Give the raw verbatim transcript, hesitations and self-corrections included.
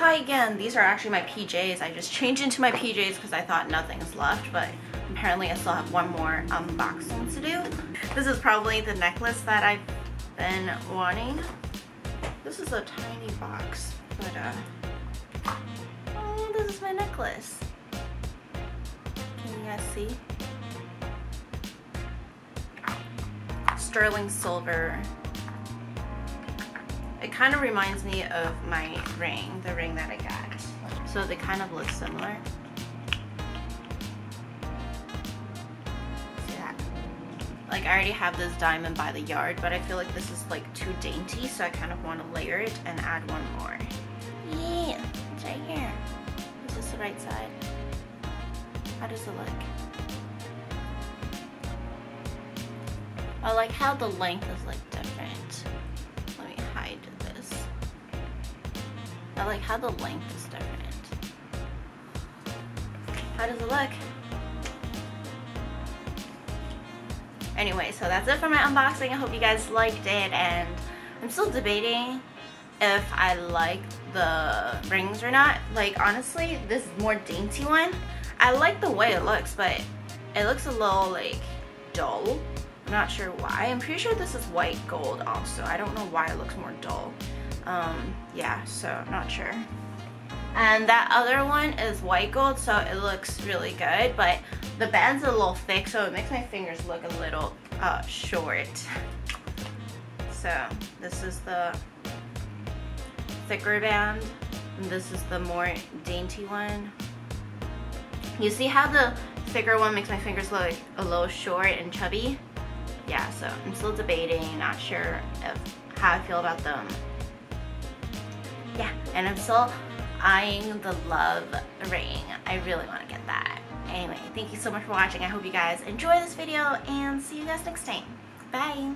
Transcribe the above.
Hi again, these are actually my P Js. I just changed into my P Js because I thought nothing's left, but apparently I still have one more unboxing um, to do. This is probably the necklace that I've been wanting. This is a tiny box, but uh, oh, this is my necklace. Can you guys see? Sterling silver. It kind of reminds me of my ring, the ring that I got. So they kind of look similar. See that? Like, I already have this diamond by the yard, but I feel like this is like too dainty, so I kind of want to layer it and add one more. Yeah, it's right here. Is this the right side? How does it look? I like how the length is like different. I like how the length is different. How does it look? Anyway, so that's it for my unboxing. I hope you guys liked it, and I'm still debating if I like the rings or not. Like, honestly, this more dainty one, I like the way it looks, but it looks a little like dull. I'm not sure why. I'm pretty sure this is white gold also. I don't know why it looks more dull. Um, yeah, so I'm not sure. And that other one is white gold, so it looks really good, but the band's a little thick, so it makes my fingers look a little uh, short. So this is the thicker band, and this is the more dainty one. You see how the thicker one makes my fingers look a little short and chubby? Yeah, so I'm still debating, not sure if, how I feel about them. Yeah, and I'm still eyeing the love ring. I really want to get that. Anyway, thank you so much for watching. I hope you guys enjoy this video, and see you guys next time. Bye!